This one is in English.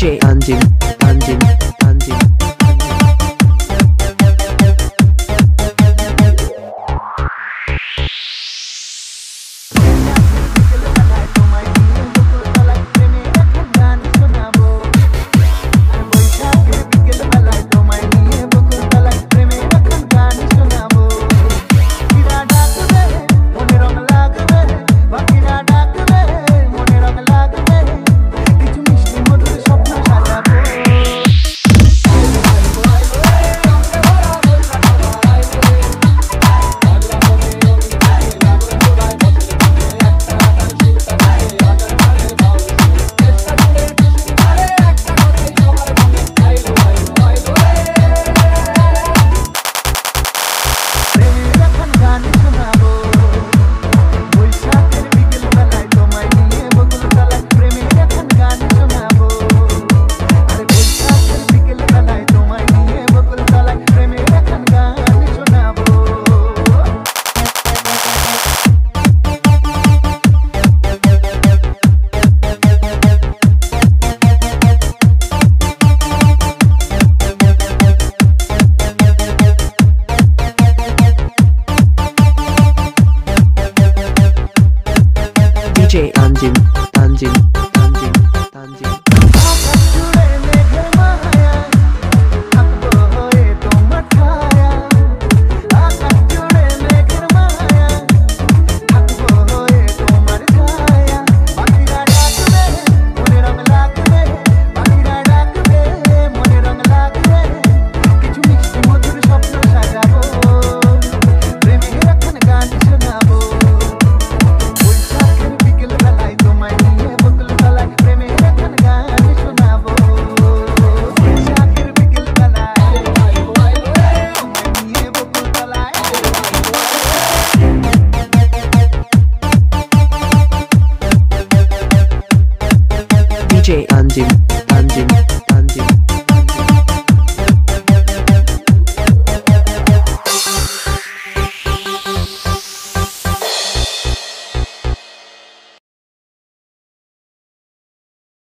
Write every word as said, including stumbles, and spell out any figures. D J Andim.